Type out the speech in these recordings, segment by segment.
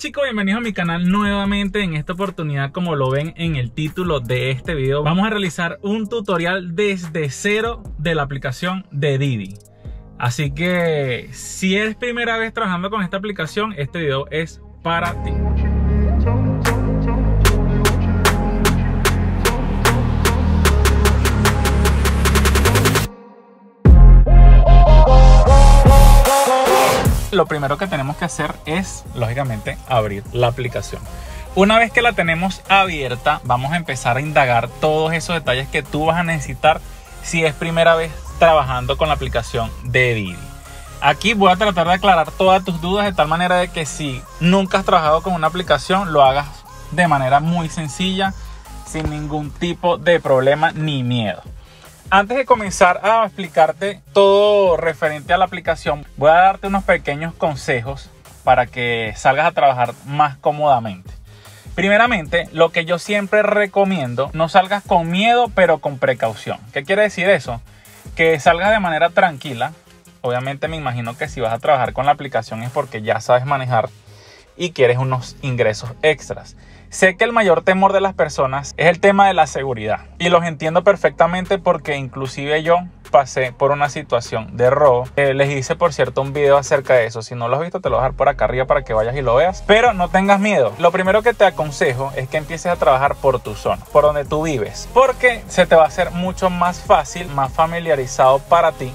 chicos, bienvenidos a mi canal nuevamente. En esta oportunidad, como lo ven en el título de este video, vamos a realizar un tutorial desde cero de la aplicación de Didi. Así que si eres primera vez trabajando con esta aplicación, este video es para ti. Lo primero que tenemos que hacer es, lógicamente, abrir la aplicación. Una vez que la tenemos abierta, vamos a empezar a indagar todos esos detalles que tú vas a necesitar si es primera vez trabajando con la aplicación de Didi. Aquí voy a tratar de aclarar todas tus dudas de tal manera de que si nunca has trabajado con una aplicación, lo hagas de manera muy sencilla, sin ningún tipo de problema ni miedo. Antes de comenzar a explicarte todo referente a la aplicación, voy a darte unos pequeños consejos para que salgas a trabajar más cómodamente. Primeramente, lo que yo siempre recomiendo, no salgas con miedo, pero con precaución. ¿Qué quiere decir eso? Que salgas de manera tranquila. Obviamente me imagino que si vas a trabajar con la aplicación es porque ya sabes manejar y quieres unos ingresos extras. Sé que el mayor temor de las personas es el tema de la seguridad y los entiendo perfectamente porque inclusive yo pasé por una situación de robo. Les hice, por cierto, un video acerca de eso. Si no lo has visto, te lo voy a dejar por acá arriba para que vayas y lo veas. Pero no tengas miedo. Lo primero que te aconsejo es que empieces a trabajar por tu zona, por donde tú vives, porque se te va a hacer mucho más fácil, más familiarizado para ti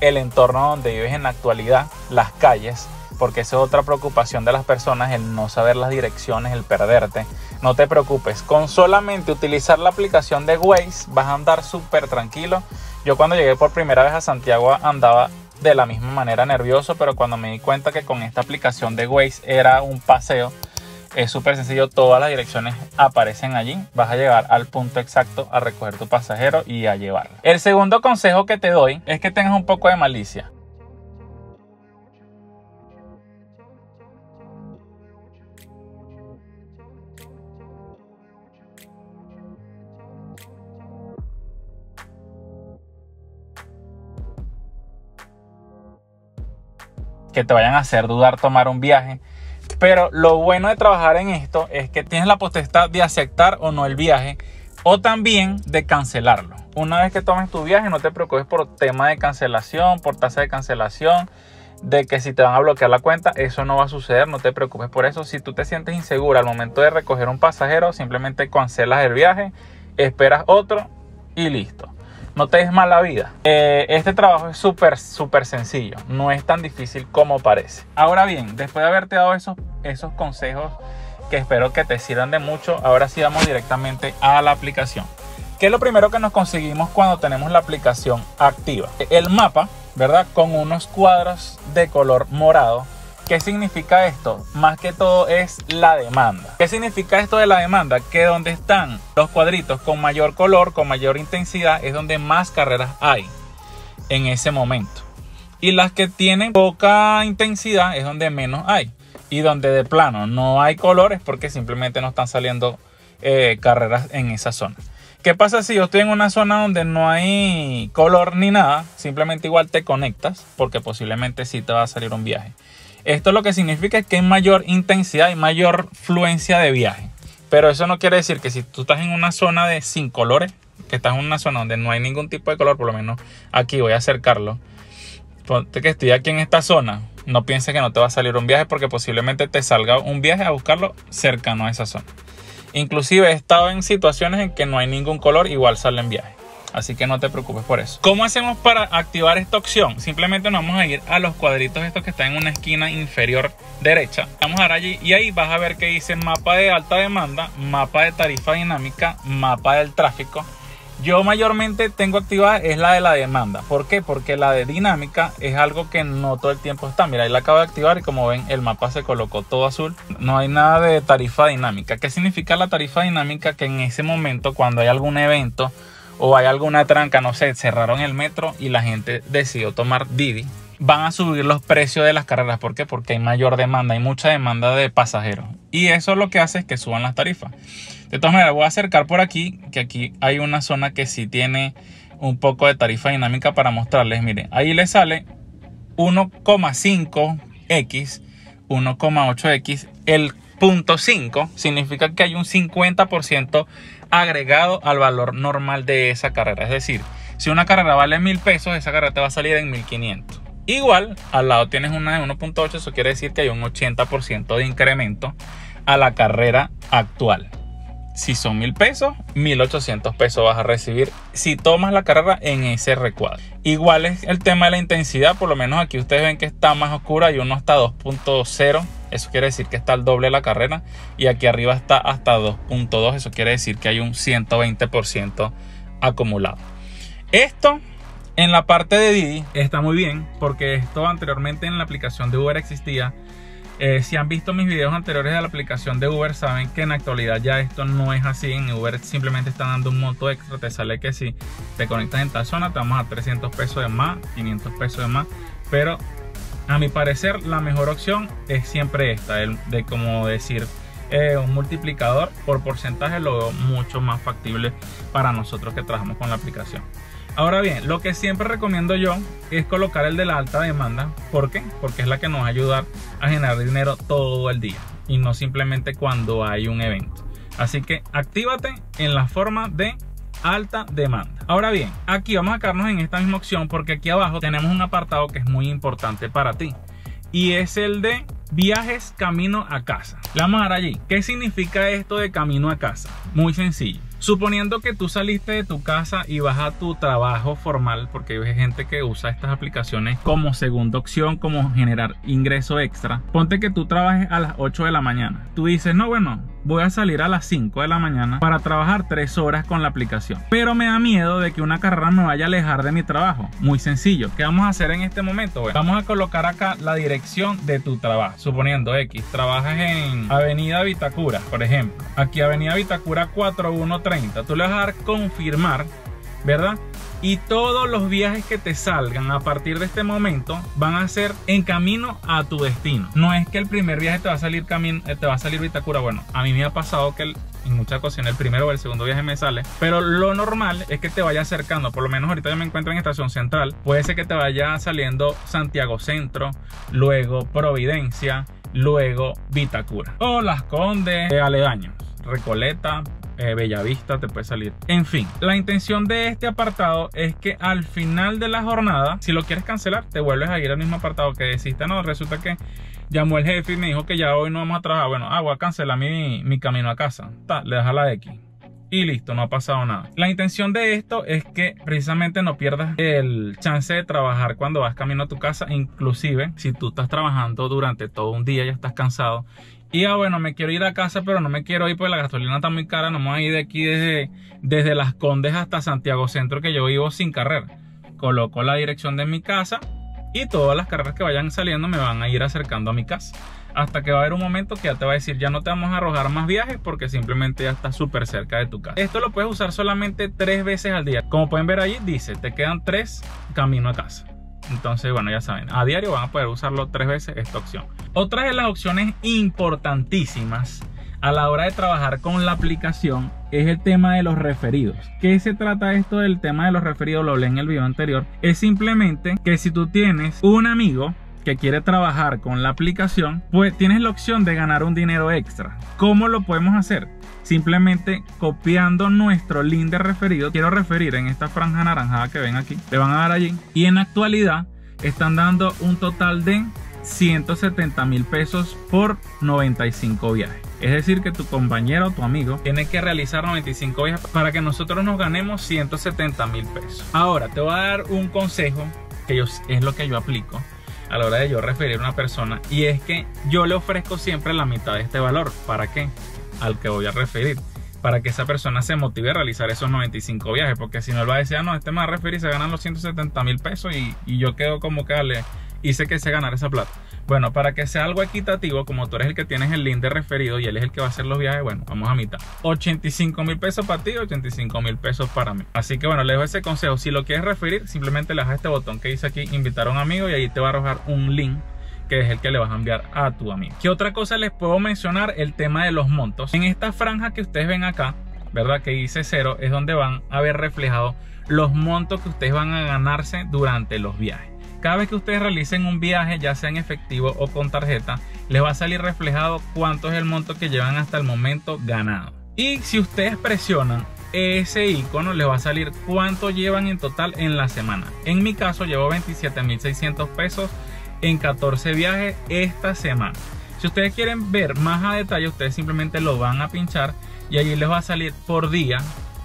el entorno donde vives en la actualidad, las calles. Porque esa es otra preocupación de las personas, el no saber las direcciones, el perderte. No te preocupes, con solamente utilizar la aplicación de Waze vas a andar súper tranquilo. Yo cuando llegué por primera vez a Santiago andaba de la misma manera nervioso, pero cuando me di cuenta que con esta aplicación de Waze era un paseo, es súper sencillo, todas las direcciones aparecen allí. Vas a llegar al punto exacto a recoger tu pasajero y a llevarlo. El segundo consejo que te doy es que tengas un poco de malicia. Que te vayan a hacer dudar tomar un viaje, pero lo bueno de trabajar en esto es que tienes la potestad de aceptar o no el viaje o también de cancelarlo. Una vez que tomes tu viaje, no te preocupes por tema de cancelación, por tasa de cancelación, de que si te van a bloquear la cuenta, eso no va a suceder, no te preocupes por eso. Si tú te sientes insegura al momento de recoger un pasajero, simplemente cancelas el viaje, esperas otro y listo. No te des mala vida. Este trabajo es súper sencillo. No es tan difícil como parece. Ahora bien, después de haberte dado esos consejos que espero que te sirvan de mucho, ahora sí vamos directamente a la aplicación. ¿Qué es lo primero que nos conseguimos cuando tenemos la aplicación activa? El mapa, ¿verdad? Con unos cuadros de color morado. ¿Qué significa esto? Más que todo es la demanda. ¿Qué significa esto de la demanda? Que donde están los cuadritos con mayor color, con mayor intensidad, es donde más carreras hay en ese momento. Y las que tienen poca intensidad es donde menos hay. Y donde de plano no hay colores porque simplemente no están saliendo carreras en esa zona. ¿Qué pasa si yo estoy en una zona donde no hay color ni nada? Simplemente igual te conectas porque posiblemente sí te va a salir un viaje. Esto lo que significa es que hay mayor intensidad y mayor fluencia de viaje. Pero eso no quiere decir que si tú estás en una zona de sin colores, que estás en una zona donde no hay ningún tipo de color, por lo menos aquí voy a acercarlo. Ponte que estoy aquí en esta zona, no pienses que no te va a salir un viaje porque posiblemente te salga un viaje a buscarlo cercano a esa zona. Inclusive he estado en situaciones en que no hay ningún color, igual salen viajes. Así que no te preocupes por eso. ¿Cómo hacemos para activar esta opción? Simplemente nos vamos a ir a los cuadritos estos que están en una esquina inferior derecha. Vamos a dar allí y ahí vas a ver que dice mapa de alta demanda, mapa de tarifa dinámica, mapa del tráfico. Yo mayormente tengo activada es la de la demanda. ¿Por qué? Porque la de dinámica es algo que no todo el tiempo está. Mira, ahí la acabo de activar y como ven el mapa se colocó todo azul. No hay nada de tarifa dinámica. ¿Qué significa la tarifa dinámica? Que en ese momento cuando hay algún evento o hay alguna tranca, no sé, cerraron el metro y la gente decidió tomar Didi, van a subir los precios de las carreras. ¿Por qué? Porque hay mayor demanda, hay mucha demanda de pasajeros. Y eso lo que hace es que suban las tarifas. De todas maneras, voy a acercar por aquí, que aquí hay una zona que sí tiene un poco de tarifa dinámica para mostrarles. Miren, ahí les sale 1,5x 1,8x, el punto 5 significa que hay un 50% agregado al valor normal de esa carrera. Es decir, si una carrera vale 1.000 pesos, esa carrera te va a salir en 1.500. Igual, al lado tienes una de 1.8, eso quiere decir que hay un 80% de incremento a la carrera actual. Si son 1.000 pesos, 1.800 pesos vas a recibir si tomas la carrera en ese recuadro. Igual es el tema de la intensidad, por lo menos aquí ustedes ven que está más oscura y uno hasta 2.0, eso quiere decir que está al doble de la carrera, y aquí arriba está hasta 2.2, eso quiere decir que hay un 120% acumulado. Esto en la parte de Didi está muy bien, porque esto anteriormente en la aplicación de Uber existía. Si han visto mis videos anteriores de la aplicación de Uber, saben que en la actualidad ya esto no es así. En Uber simplemente están dando un monto extra. Te sale que si te conectas en tal zona te vamos a 300 pesos de más, 500 pesos de más. Pero a mi parecer la mejor opción es siempre esta, de como decir un multiplicador por porcentaje. Lo veo mucho más factible para nosotros que trabajamos con la aplicación. Ahora bien, lo que siempre recomiendo yo es colocar el de la alta demanda. ¿Por qué? Porque es la que nos va a ayudar a generar dinero todo el día y no simplemente cuando hay un evento. Así que actívate en la forma de alta demanda. Ahora bien, aquí vamos a quedarnos en esta misma opción porque aquí abajo tenemos un apartado que es muy importante para ti y es el de viajes camino a casa. Le vamos a dar allí. ¿Qué significa esto de camino a casa? Muy sencillo. Suponiendo que tú saliste de tu casa y vas a tu trabajo formal, porque hay gente que usa estas aplicaciones como segunda opción, como generar ingreso extra. Ponte que tú trabajes a las 8 de la mañana. Tú dices, no, bueno, voy a salir a las 5 de la mañana para trabajar 3 horas con la aplicación. Pero me da miedo de que una carrera me vaya a alejar de mi trabajo. Muy sencillo. ¿Qué vamos a hacer en este momento? Bueno, vamos a colocar acá la dirección de tu trabajo. Suponiendo X, trabajas en Avenida Vitacura, por ejemplo. Aquí Avenida Vitacura 4130. Tú le vas a dar confirmar, ¿verdad? Y todos los viajes que te salgan a partir de este momento van a ser en camino a tu destino. No es que el primer viaje te va a salir Vitacura. Bueno, a mí me ha pasado que en muchas ocasiones el primero o el segundo viaje me sale, pero lo normal es que te vaya acercando. Por lo menos ahorita yo me encuentro en Estación Central. Puede ser que te vaya saliendo Santiago Centro, luego Providencia, luego Vitacura o Las Condes, aledaños, Recoleta, Bellavista te puede salir. En fin, la intención de este apartado es que al final de la jornada, si lo quieres cancelar, te vuelves a ir al mismo apartado que deciste, no, resulta que llamó el jefe y me dijo que ya hoy no vamos a trabajar. Bueno, voy a cancelar mi camino a casa. Le das a la X y listo, no ha pasado nada. La intención de esto es que precisamente no pierdas el chance de trabajar cuando vas camino a tu casa. Inclusive si tú estás trabajando durante todo un día, ya estás cansado y bueno, me quiero ir a casa, pero no me quiero ir porque la gasolina está muy cara. No me voy a ir de aquí desde Las Condes hasta Santiago Centro, que yo vivo sin carrera. Coloco la dirección de mi casa y todas las carreras que vayan saliendo me van a ir acercando a mi casa, hasta que va a haber un momento que ya te va a decir, ya no te vamos a arrojar más viajes porque simplemente ya estás súper cerca de tu casa. Esto lo puedes usar solamente 3 veces al día. Como pueden ver allí, dice, te quedan 3 camino a casa. Entonces, bueno, ya saben, a diario van a poder usarlo 3 veces esta opción. Otra de las opciones importantísimas a la hora de trabajar con la aplicación es el tema de los referidos. ¿Qué se trata esto del tema de los referidos? Lo hablé en el video anterior. Es simplemente que si tú tienes un amigo que quiere trabajar con la aplicación, pues tienes la opción de ganar un dinero extra. ¿Cómo lo podemos hacer? Simplemente copiando nuestro link de referido. Quiero referir en esta franja anaranjada que ven aquí. Le van a dar allí. Y en actualidad están dando un total de 170.000 pesos por 95 viajes. Es decir, que tu compañero o tu amigo tiene que realizar 95 viajes para que nosotros nos ganemos 170.000 pesos. Ahora, te voy a dar un consejo, que es lo que yo aplico a la hora de yo referir a una persona, y es que yo le ofrezco siempre la mitad de este valor. ¿Para qué? Al que voy a referir, para que esa persona se motive a realizar esos 95 viajes, porque si no él va a decir, ah, no, este me va a referir, se ganan los 170.000 pesos y yo quedo como que le hice que se ganara esa plata. Bueno, para que sea algo equitativo, como tú eres el que tienes el link de referido y él es el que va a hacer los viajes, bueno, vamos a mitad. 85.000 pesos para ti, 85.000 pesos para mí. Así que bueno, les dejo ese consejo. Si lo quieres referir, simplemente le das a este botón que dice aquí, invitar a un amigo, y ahí te va a arrojar un link que es el que le vas a enviar a tu amigo. ¿Qué otra cosa les puedo mencionar? El tema de los montos. En esta franja que ustedes ven acá, ¿verdad?, que dice 0, es donde van a ver reflejados los montos que ustedes van a ganarse durante los viajes. Cada vez que ustedes realicen un viaje, ya sea en efectivo o con tarjeta, les va a salir reflejado cuánto es el monto que llevan hasta el momento ganado. Y si ustedes presionan ese icono, les va a salir cuánto llevan en total en la semana. En mi caso llevo 27.600 pesos en 14 viajes esta semana. Si ustedes quieren ver más a detalle, ustedes simplemente lo van a pinchar y allí les va a salir por día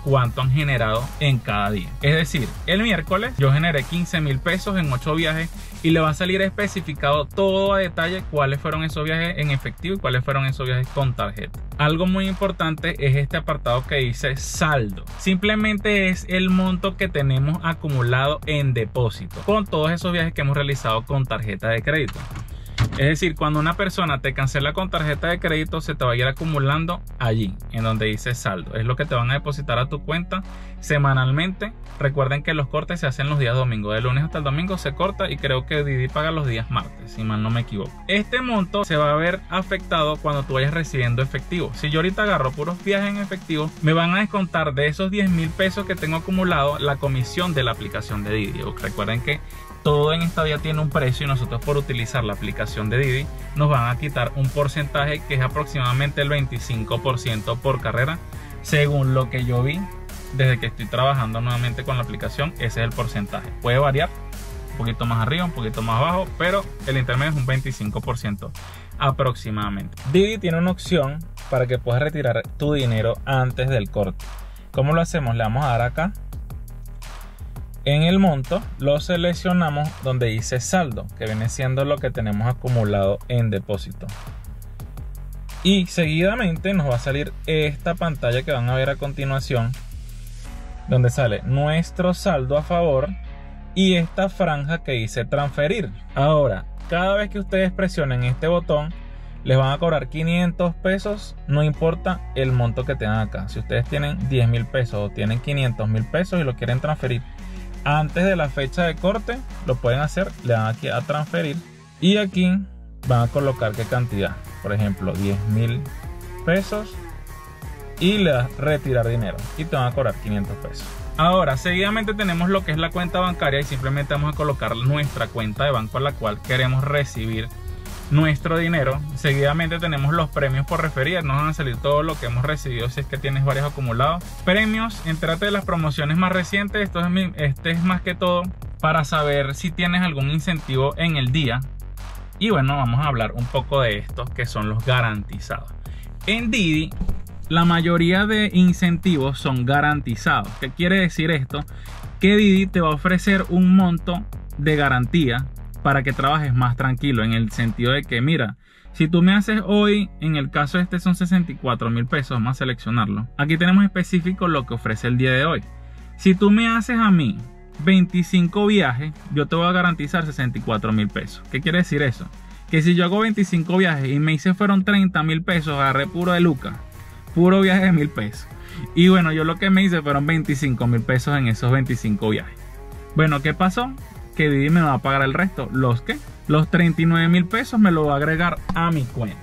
cuánto han generado en cada día. Es decir, el miércoles yo generé 15.000 pesos en 8 viajes y le va a salir especificado todo a detalle cuáles fueron esos viajes en efectivo y cuáles fueron esos viajes con tarjeta. Algo muy importante es este apartado que dice saldo. Simplemente es el monto que tenemos acumulado en depósito con todos esos viajes que hemos realizado con tarjeta de crédito. Es decir, cuando una persona te cancela con tarjeta de crédito, se te va a ir acumulando allí, en donde dice saldo. Es lo que te van a depositar a tu cuenta semanalmente. Recuerden que los cortes se hacen los días domingo. De lunes hasta el domingo se corta y creo que Didi paga los días martes, si mal no me equivoco. Este monto se va a ver afectado cuando tú vayas recibiendo efectivo. Si yo ahorita agarro puros viajes en efectivo, me van a descontar de esos 10.000 pesos que tengo acumulado la comisión de la aplicación de Didi. Recuerden que todo en esta vida tiene un precio y nosotros por utilizar la aplicación de Didi nos van a quitar un porcentaje que es aproximadamente el 25% por carrera. Según lo que yo vi, desde que estoy trabajando nuevamente con la aplicación, ese es el porcentaje. Puede variar un poquito más arriba, un poquito más abajo, pero el intermedio es un 25% aproximadamente. Didi tiene una opción para que puedas retirar tu dinero antes del corte. ¿Cómo lo hacemos? Le vamos a dar acá. En el monto lo seleccionamos donde dice saldo, que viene siendo lo que tenemos acumulado en depósito. Y seguidamente nos va a salir esta pantalla que van a ver a continuación, donde sale nuestro saldo a favor y esta franja que dice transferir. Ahora, cada vez que ustedes presionen este botón, les van a cobrar 500 pesos, no importa el monto que tengan acá. Si ustedes tienen 10.000 pesos o tienen 500.000 pesos y lo quieren transferir antes de la fecha de corte, lo pueden hacer, le dan aquí a transferir y aquí van a colocar qué cantidad, por ejemplo 10.000 pesos y le das retirar dinero y te van a cobrar 500 pesos. Ahora, seguidamente tenemos lo que es la cuenta bancaria y simplemente vamos a colocar nuestra cuenta de banco a la cual queremos recibir nuestro dinero. Seguidamente tenemos los premios por referir, nos van a salir todo lo que hemos recibido si es que tienes varios acumulados. Premios, entérate de las promociones más recientes. Este es más que todo para saber si tienes algún incentivo en el día. Y bueno, vamos a hablar un poco de estos que son los garantizados. En Didi, la mayoría de incentivos son garantizados. ¿Qué quiere decir esto? Que Didi te va a ofrecer un monto de garantía para que trabajes más tranquilo, en el sentido de que, mira, si tú me haces hoy, en el caso este son 64.000 pesos, vamos a seleccionarlo. Aquí tenemos específico lo que ofrece el día de hoy. Si tú me haces a mí 25 viajes, yo te voy a garantizar 64.000 pesos. ¿Qué quiere decir eso? Que si yo hago 25 viajes y me hice fueron 30.000 pesos, agarré puro de Luca, puro viaje de 1.000 pesos. Y bueno, yo lo que me hice fueron 25.000 pesos en esos 25 viajes. Bueno, ¿qué pasó? Que Didi me va a pagar el resto, los 39.000 pesos me lo va a agregar a mi cuenta.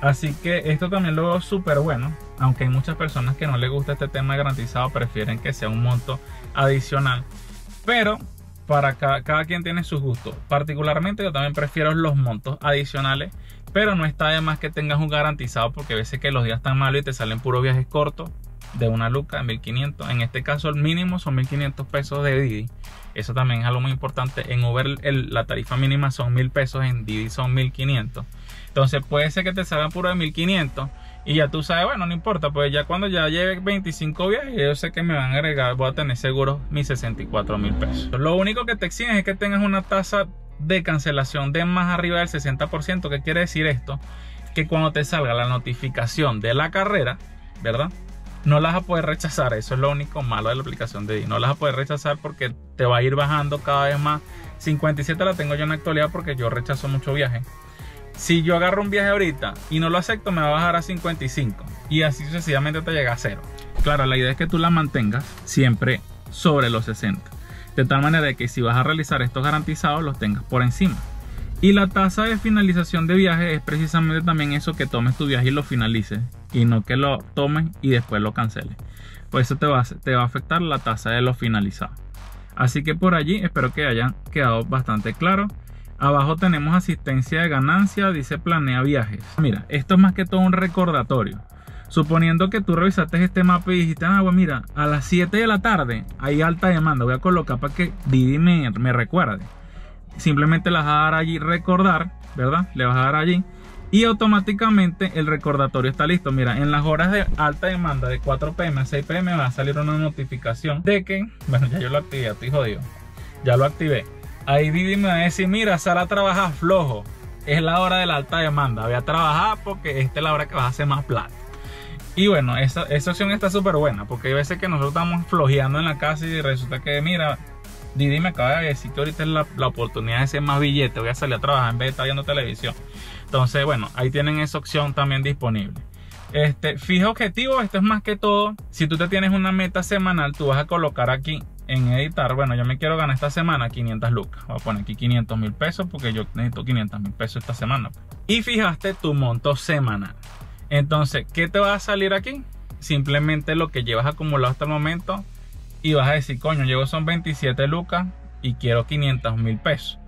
Así que esto también lo veo súper bueno, aunque hay muchas personas que no les gusta este tema garantizado, prefieren que sea un monto adicional, pero para cada quien tiene sus gustos. Particularmente yo también prefiero los montos adicionales, pero no está de más que tengas un garantizado, porque a veces que los días están malos y te salen puros viajes cortos de una luca, de 1.500. En este caso el mínimo son 1.500 pesos de Didi. Eso también es algo muy importante. En Uber la tarifa mínima son 1.000 pesos, en Didi son 1.500. Entonces puede ser que te salgan puro de 1.500 y ya tú sabes, bueno, no importa, pues ya cuando ya lleve 25 viajes, yo sé que me van a agregar, voy a tener seguros mis 64.000 pesos. Lo único que te exigen es que tengas una tasa de cancelación de más arriba del 60%. ¿Qué quiere decir esto? Que cuando te salga la notificación de la carrera, ¿verdad?, no las vas a poder rechazar. Eso es lo único malo de la aplicación de Didi. No las vas a poder rechazar porque te va a ir bajando cada vez más. 57 la tengo yo en la actualidad porque yo rechazo mucho viaje. Si yo agarro un viaje ahorita y no lo acepto, me va a bajar a 55. Y así sucesivamente te llega a cero. Claro, la idea es que tú la mantengas siempre sobre los 60. De tal manera de que si vas a realizar estos garantizados, los tengas por encima. Y la tasa de finalización de viaje es precisamente también eso, que tomes tu viaje y lo finalices, y no que lo tomes y después lo canceles. Por eso te va a afectar la tasa de lo finalizado. Así que por allí espero que hayan quedado bastante claro. Abajo tenemos asistencia de ganancia, dice planea viajes. Mira, esto es más que todo un recordatorio. Suponiendo que tú revisaste este mapa y dijiste, ah, bueno, mira, a las 7 de la tarde hay alta demanda, voy a colocar para que Didi me recuerde. Simplemente le vas a dar allí recordar, ¿verdad? Le vas a dar allí y automáticamente el recordatorio está listo. Mira, en las horas de alta demanda de 4 p.m. a 6 p.m. va a salir una notificación de que, bueno, ya yo lo activé, estoy jodido, ya lo activé. Ahí Didi me va a decir, mira, sal a trabajar flojo, es la hora de la alta demanda, voy a trabajar porque esta es la hora que vas a hacer más plata. Y bueno, esa opción está súper buena, porque hay veces que nosotros estamos flojeando en la casa y resulta que, mira, Didi me acaba de decir que ahorita es la oportunidad de hacer más billetes, voy a salir a trabajar en vez de estar viendo televisión. Entonces, bueno, ahí tienen esa opción también disponible. Fija objetivo, esto es más que todo. Si tú te tienes una meta semanal, tú vas a colocar aquí en editar, bueno, yo me quiero ganar esta semana 500 lucas. Voy a poner aquí 500.000 pesos porque yo necesito 500.000 pesos esta semana. Y fijaste tu monto semanal. Entonces, ¿qué te va a salir aquí? Simplemente lo que llevas acumulado hasta el momento. Y vas a decir, coño, llevo son 27 lucas y quiero 500.000 pesos.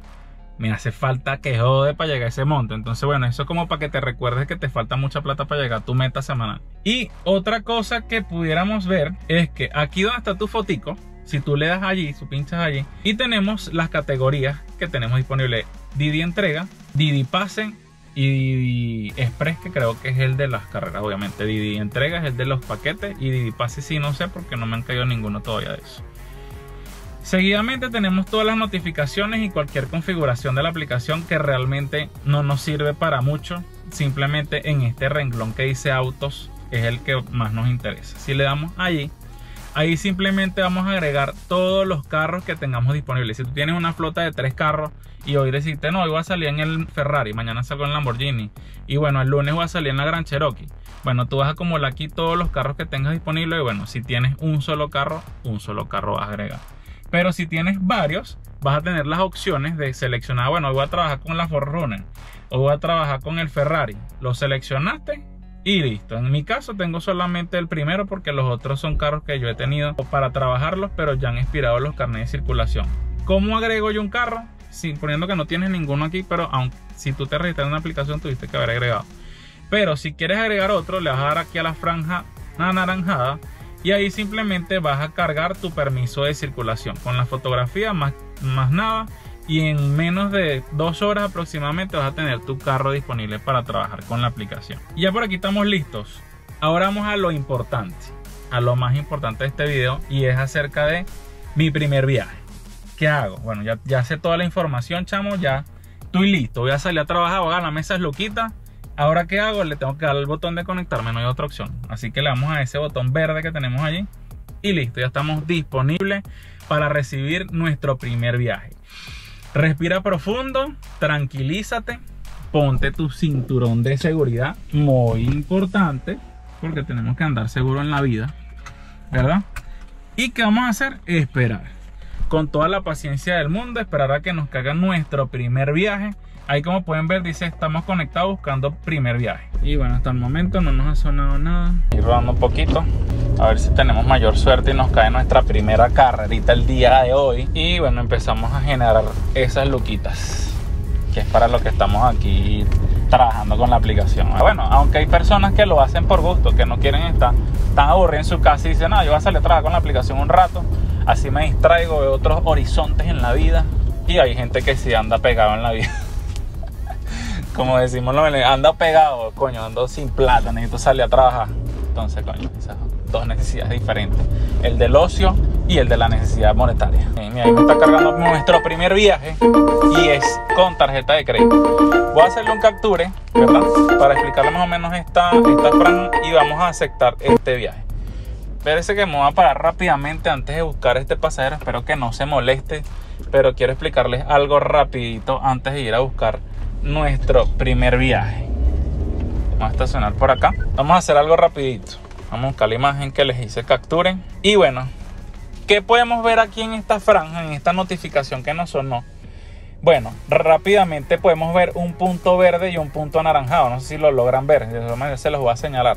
Me hace falta que jode para llegar a ese monto. Entonces, bueno, eso es como para que te recuerdes que te falta mucha plata para llegar a tu meta semanal. Y otra cosa que pudiéramos ver es que aquí donde está tu fotico, si tú le das allí, tú pinchas allí, y tenemos las categorías que tenemos disponibles. Didi Entrega, Didi Pase y Didi Express, que creo que es el de las carreras, obviamente. Didi Entrega es el de los paquetes y Didi Pase sí, no sé, porque no me han caído ninguno todavía de eso. Seguidamente tenemos todas las notificaciones y cualquier configuración de la aplicación que realmente no nos sirve para mucho. Simplemente en este renglón que dice autos es el que más nos interesa. Si le damos allí, ahí simplemente vamos a agregar todos los carros que tengamos disponibles. Si tú tienes una flota de 3 carros y hoy deciste, no, hoy voy a salir en el Ferrari, mañana salgo en el Lamborghini y bueno, el lunes voy a salir en la Gran Cherokee. Bueno, tú vas a acumular aquí todos los carros que tengas disponibles y bueno, si tienes un solo carro vas a agregar. Pero si tienes varios, vas a tener las opciones de seleccionar, bueno, hoy voy a trabajar con la Forerunner, hoy voy a trabajar con el Ferrari. Lo seleccionaste y listo. En mi caso tengo solamente el primero porque los otros son carros que yo he tenido para trabajarlos, pero ya han expirado los carnets de circulación. ¿Cómo agrego yo un carro? Sí, poniendo que no tienes ninguno aquí, pero aunque si tú te registras en una aplicación tuviste que haber agregado. Pero si quieres agregar otro, le vas a dar aquí a la franja anaranjada y ahí simplemente vas a cargar tu permiso de circulación con la fotografía, más nada, y en menos de 2 horas aproximadamente vas a tener tu carro disponible para trabajar con la aplicación. Y ya por aquí estamos listos. Ahora vamos a lo importante, a lo más importante de este video, y es acerca de mi primer viaje. ¿Qué hago? Bueno, ya sé toda la información, chamo, ya estoy listo, voy a salir a trabajar, voy a ganar esas luquitas. Ahora, ¿qué hago? Le tengo que dar el botón de conectarme, no hay otra opción. Así que le damos a ese botón verde que tenemos allí y listo, ya estamos disponibles para recibir nuestro primer viaje. Respira profundo, tranquilízate, ponte tu cinturón de seguridad, muy importante, porque tenemos que andar seguro en la vida, ¿verdad? ¿Y qué vamos a hacer? Esperar. Con toda la paciencia del mundo, esperar a que nos caiga nuestro primer viaje. Ahí como pueden ver dice, estamos conectados buscando primer viaje. Y bueno, hasta el momento no nos ha sonado nada. Ir rodando un poquito, a ver si tenemos mayor suerte y nos cae nuestra primera carrerita el día de hoy. Y bueno, empezamos a generar esas luquitas, que es para lo que estamos aquí trabajando con la aplicación. Bueno, aunque hay personas que lo hacen por gusto, que no quieren estar tan aburridos en su casa y dicen, no, yo voy a salir a trabajar con la aplicación un rato, así me distraigo de otros horizontes en la vida. Y hay gente que sí anda pegado en la vida. Como decimos, anda pegado, coño, ando sin plata, necesito salir a trabajar. Entonces, coño, esas dos necesidades diferentes. El del ocio y el de la necesidad monetaria. Y mira, ahí me está cargando nuestro primer viaje y es con tarjeta de crédito. Voy a hacerle un capture, ¿verdad? Para explicarle más o menos esta franja y vamos a aceptar este viaje. Parece que me voy a parar rápidamente antes de buscar este pasajero. Espero que no se moleste, pero quiero explicarles algo rapidito antes de ir a buscar nuestro primer viaje. Vamos a estacionar por acá. Vamos a hacer algo rapidito. Vamos a buscar la imagen que les hice capturen. Y bueno, ¿qué podemos ver aquí en esta franja, en esta notificación que nos sonó? Bueno, rápidamente podemos ver un punto verde y un punto anaranjado. No sé si lo logran ver, de todas maneras se los voy a señalar.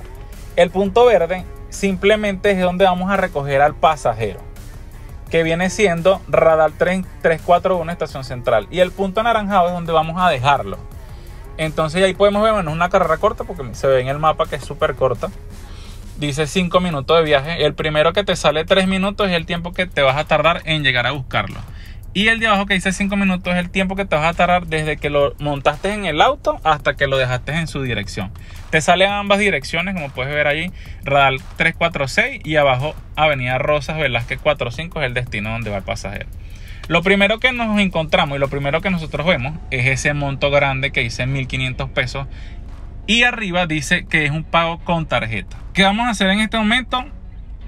El punto verde simplemente es donde vamos a recoger al pasajero. que viene siendo Radal 341 Estación Central. Y el punto anaranjado es donde vamos a dejarlo. Entonces ahí podemos ver, bueno, es una carrera corta porque se ve en el mapa que es súper corta. Dice 5 minutos de viaje. El primero que te sale 3 minutos es el tiempo que te vas a tardar en llegar a buscarlo. Y el de abajo que dice 5 minutos es el tiempo que te vas a tardar desde que lo montaste en el auto hasta que lo dejaste en su dirección. Te salen ambas direcciones, como puedes ver allí, Radal 346 y abajo Avenida Rosas, Velázquez 45 es el destino donde va el pasajero. Lo primero que nos encontramos y lo primero que nosotros vemos es ese monto grande que dice 1.500 pesos. Y arriba dice que es un pago con tarjeta. ¿Qué vamos a hacer en este momento?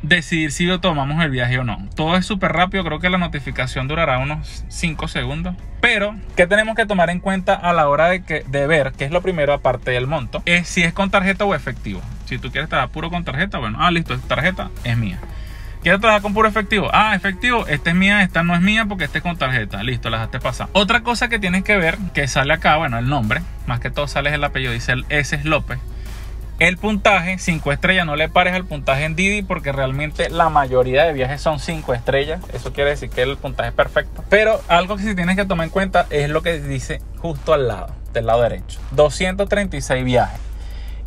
Decidir si lo tomamos el viaje o no. Todo es súper rápido. Creo que la notificación durará unos 5 segundos. Pero, ¿qué tenemos que tomar en cuenta a la hora de ver qué es lo primero aparte del monto? Es si es con tarjeta o efectivo. Si tú quieres trabajar puro con tarjeta, bueno, listo, esta tarjeta es mía. ¿Quieres trabajar con puro efectivo? Efectivo, esta es mía, esta no es mía porque esta es con tarjeta. Listo, la dejaste pasar. Otra cosa que tienes que ver, que sale acá, bueno, el nombre. Más que todo sale el apellido, dice el S. es López. El puntaje, 5 estrellas. No le pares al puntaje en Didi porque realmente la mayoría de viajes son 5 estrellas. Eso quiere decir que el puntaje es perfecto. Pero algo que sí tienes que tomar en cuenta es lo que dice justo al lado, del lado derecho. 236 viajes.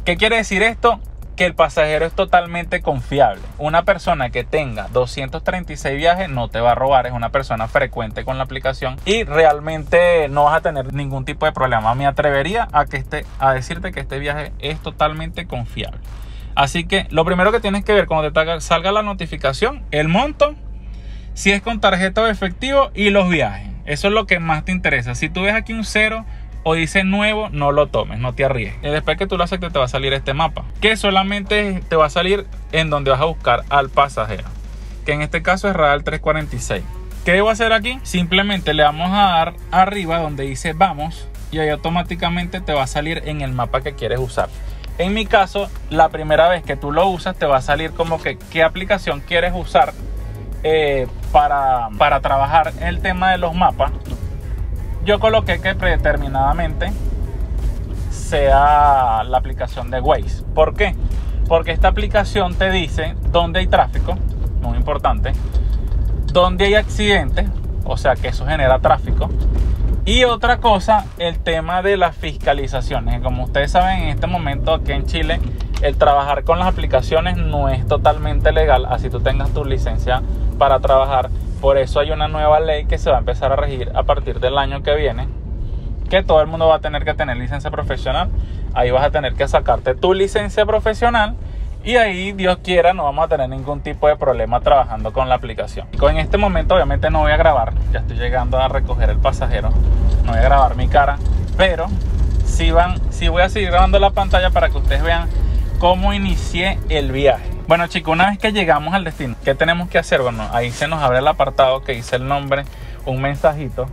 ¿Qué quiere decir esto? Que el pasajero es totalmente confiable. Una persona que tenga 236 viajes no te va a robar. Es una persona frecuente con la aplicación y realmente no vas a tener ningún tipo de problema. Me atrevería a decirte que este viaje es totalmente confiable. Así que lo primero que tienes que ver cuando te salga la notificación, el monto, si es con tarjeta o efectivo y los viajes. Eso es lo que más te interesa. Si tú ves aquí un 0 o dice nuevo, no lo tomes, no te arriesgues. Después que tú lo aceptes te va a salir este mapa, que solamente te va a salir en donde vas a buscar al pasajero, que en este caso es Radal 346. ¿Qué debo hacer aquí? Simplemente le vamos a dar arriba donde dice vamos y ahí automáticamente te va a salir en el mapa que quieres usar. En mi caso, la primera vez que tú lo usas te va a salir como que qué aplicación quieres usar para trabajar el tema de los mapas. Yo coloqué que predeterminadamente sea la aplicación de Waze. ¿Por qué? Porque esta aplicación te dice dónde hay tráfico, muy importante, dónde hay accidentes, o sea que eso genera tráfico. Y otra cosa, el tema de las fiscalizaciones. Como ustedes saben, en este momento aquí en Chile, el trabajar con las aplicaciones no es totalmente legal, así tú tengas tu licencia para trabajar. Por eso hay una nueva ley que se va a empezar a regir a partir del año que viene, que todo el mundo va a tener que tener licencia profesional. Ahí vas a tener que sacarte tu licencia profesional y ahí, Dios quiera, no vamos a tener ningún tipo de problema trabajando con la aplicación. En este momento obviamente no voy a grabar, ya estoy llegando a recoger el pasajero, no voy a grabar mi cara, pero sí voy a seguir grabando la pantalla para que ustedes vean cómo inicié el viaje. Bueno chicos, una vez que llegamos al destino, ¿qué tenemos que hacer? Bueno, ahí se nos abre el apartado que dice el nombre, un mensajito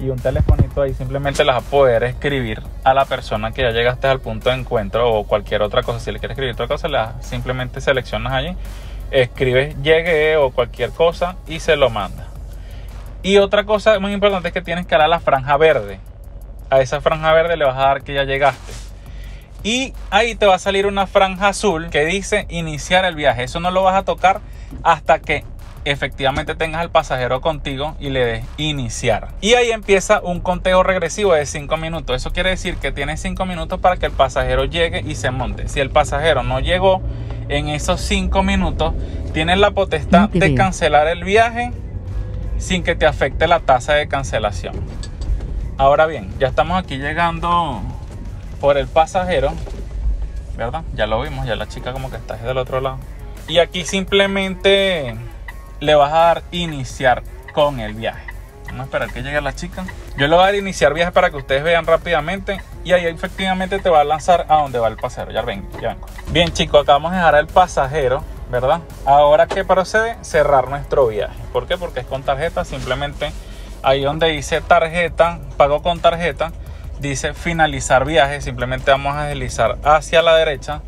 y un telefonito. Ahí simplemente las vas a poder escribir a la persona que ya llegaste al punto de encuentro o cualquier otra cosa. Si le quieres escribir otra cosa, simplemente seleccionas allí, escribes llegué o cualquier cosa y se lo manda. Y otra cosa muy importante es que tienes que dar a la franja verde. A esa franja verde le vas a dar que ya llegaste. Y ahí te va a salir una franja azul que dice iniciar el viaje. Eso no lo vas a tocar hasta que efectivamente tengas al pasajero contigo y le des iniciar. Y ahí empieza un conteo regresivo de 5 minutos. Eso quiere decir que tienes 5 minutos para que el pasajero llegue y se monte. Si el pasajero no llegó en esos 5 minutos, tienes la potestad de cancelar el viaje sin que te afecte la tasa de cancelación. Ahora bien, ya estamos aquí llegando por el pasajero, ¿verdad? Ya lo vimos, ya la chica como que está del otro lado. Y aquí simplemente le vas a dar iniciar con el viaje. Vamos a esperar que llegue la chica. Yo le voy a dar iniciar viaje para que ustedes vean rápidamente. Y ahí efectivamente te va a lanzar a donde va el pasajero. Ya vengo, ya vengo. Bien chicos, acá vamos a dejar al pasajero, ¿verdad? Ahora que procede, cerrar nuestro viaje. ¿Por qué? Porque es con tarjeta. Simplemente ahí donde dice tarjeta, pago con tarjeta, dice finalizar viaje. Simplemente vamos a deslizar hacia la derecha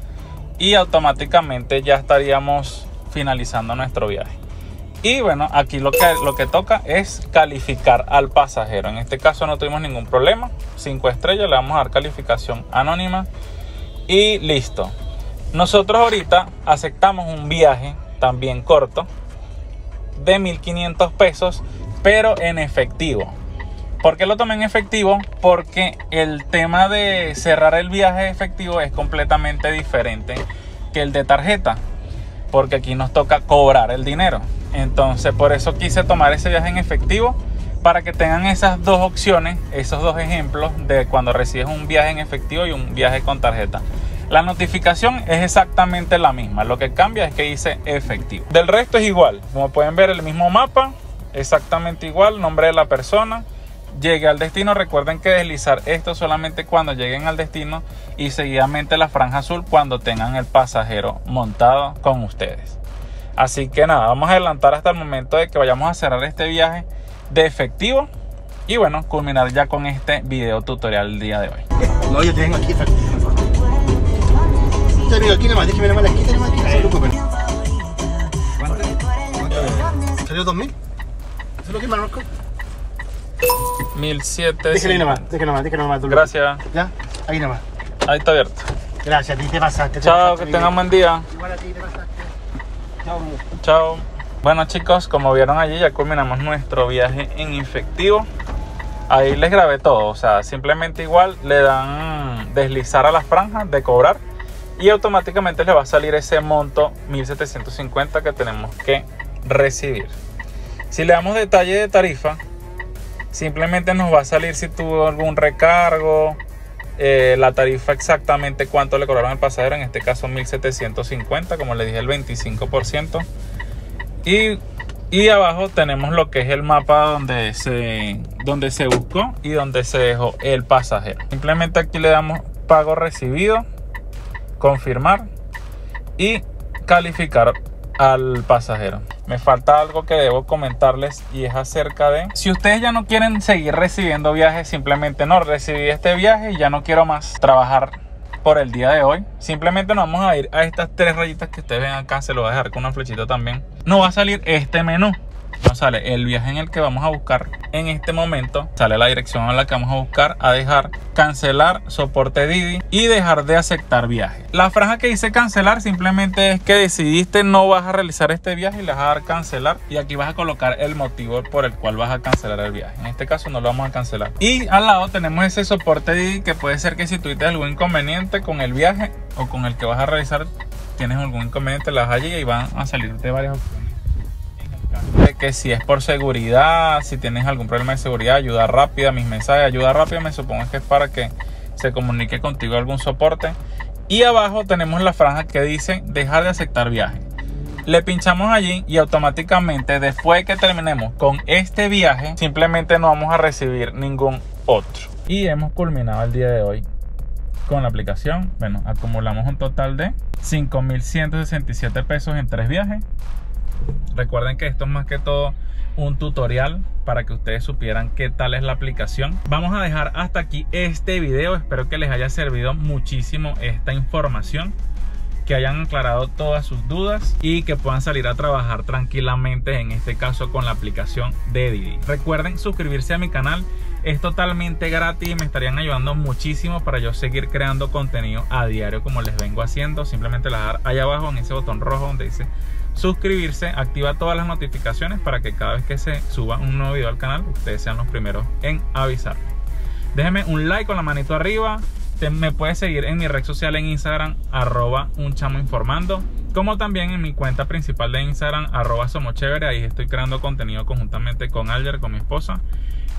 y automáticamente ya estaríamos finalizando nuestro viaje. Y bueno, aquí lo que toca es calificar al pasajero. En este caso no tuvimos ningún problema, 5 estrellas, le vamos a dar calificación anónima y listo. Nosotros ahorita aceptamos un viaje también corto de 1.500 pesos, pero en efectivo. ¿Por qué lo tomé en efectivo? Porque el tema de cerrar el viaje de efectivo es completamente diferente que el de tarjeta, porque aquí nos toca cobrar el dinero. Entonces por eso quise tomar ese viaje en efectivo, para que tengan esas dos opciones, esos dos ejemplos de cuando recibes un viaje en efectivo y un viaje con tarjeta. La notificación es exactamente la misma, lo que cambia es que dice efectivo. Del resto es igual, como pueden ver, el mismo mapa, exactamente igual, nombre de la persona, llegue al destino. Recuerden que deslizar esto solamente cuando lleguen al destino, y seguidamente la franja azul cuando tengan el pasajero montado con ustedes. Así que nada, vamos a adelantar hasta el momento de que vayamos a cerrar este viaje de efectivo y bueno, culminar ya con este video tutorial del día de hoy. No, yo tengo aquí, nomás, déjeme nomás, aquí tenemos aquí. ¿Salió 2000? ¿Eso es lo que me marcó? 1700. Déjale nomás. Gracias. Ya, ahí nomás. Ahí está abierto. Gracias, a ti te pasaste. Chao, que tengan buen día. Igual a ti te pasaste. Chao. Chao. Bueno chicos, como vieron allí, ya culminamos nuestro viaje en efectivo. Ahí les grabé todo, o sea, simplemente igual le dan deslizar a las franjas de cobrar y automáticamente les va a salir ese monto 1750 que tenemos que recibir. Si le damos detalle de tarifa, simplemente nos va a salir si tuvo algún recargo, la tarifa exactamente cuánto le cobraron al pasajero, en este caso 1750, como le dije, el 25%. Y abajo tenemos lo que es el mapa donde se buscó y donde se dejó el pasajero. Simplemente aquí le damos pago recibido, confirmar y calificar al pasajero. Me falta algo que debo comentarles y es acerca de si ustedes ya no quieren seguir recibiendo viajes, simplemente no recibí este viaje y ya no quiero más trabajar por el día de hoy, simplemente nos vamos a ir a estas tres rayitas que ustedes ven acá. Se lo voy a dejar con una flechita también. Nos va a salir este menú. Nos sale el viaje en el que vamos a buscar en este momento, sale la dirección a la que vamos a buscar, a dejar, cancelar, soporte Didi y dejar de aceptar viaje. La franja que dice cancelar simplemente es que decidiste no vas a realizar este viaje y le vas a dar cancelar, y aquí vas a colocar el motivo por el cual vas a cancelar el viaje. En este caso no lo vamos a cancelar. Y al lado tenemos ese soporte Didi, que puede ser que si tuviste algún inconveniente con el viaje o con el que vas a realizar, tienes algún inconveniente, le das allí y van a salirte varias opciones. De que si es por seguridad, si tienes algún problema de seguridad, ayuda rápida, mis mensajes, ayuda rápida, me supongo que es para que se comunique contigo algún soporte. Y abajo tenemos la franja que dice dejar de aceptar viaje. Le pinchamos allí y automáticamente después que terminemos con este viaje, simplemente no vamos a recibir ningún otro. Y hemos culminado el día de hoy con la aplicación. Bueno, acumulamos un total de 5.167 pesos en 3 viajes. Recuerden que esto es más que todo un tutorial para que ustedes supieran qué tal es la aplicación. Vamos a dejar hasta aquí este video. Espero que les haya servido muchísimo esta información, que hayan aclarado todas sus dudas y que puedan salir a trabajar tranquilamente, en este caso con la aplicación de Didi. Recuerden suscribirse a mi canal, es totalmente gratis y me estarían ayudando muchísimo para yo seguir creando contenido a diario como les vengo haciendo. Simplemente les dar ahí abajo en ese botón rojo donde dice suscribirse, activa todas las notificaciones para que cada vez que se suba un nuevo video al canal, ustedes sean los primeros en avisarme. Déjenme un like con la manito arriba. Me puedes seguir en mi red social en Instagram, @unchamoinformando, como también en mi cuenta principal de Instagram, @somoschevere. Ahí estoy creando contenido conjuntamente con Alger, con mi esposa.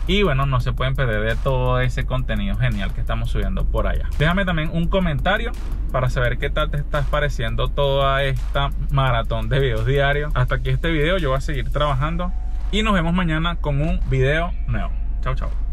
Y bueno, no se pueden perder de todo ese contenido genial que estamos subiendo por allá. Déjame también un comentario para saber qué tal te estás pareciendo toda esta maratón de videos diarios. Hasta aquí este video, yo voy a seguir trabajando y nos vemos mañana con un video nuevo. Chao, chao.